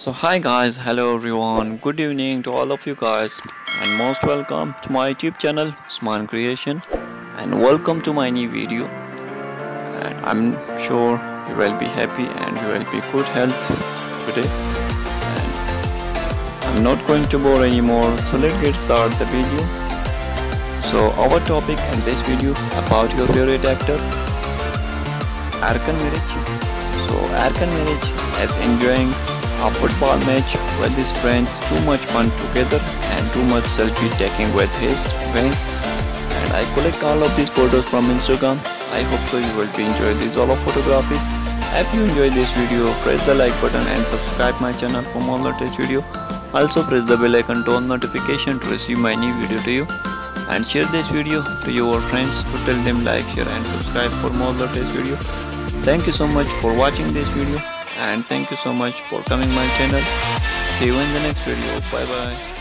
So hi guys, hello everyone, good evening to all of you guys, and most welcome to my YouTube channel Usman Creation, and welcome to my new video. And I'm sure you will be happy and you will be good health today. And I'm not going to bore anymore, so let's get started the video. So our topic in this video about your favorite actor Erkan Meriç. So Erkan Meriç is enjoying a football match with his friends, too much fun together and too much selfie taking with his friends. And I collect all of these photos from Instagram. I hope so you will be enjoying these all of photographies. If you enjoy this video, press the like button and subscribe my channel for more latest video. Also press the bell icon to on notification to receive my new video to you, and share this video to your friends to tell them like, share and subscribe for more latest video. Thank you so much for watching this video. And thank you so much for coming my channel. See you in the next video. Bye bye.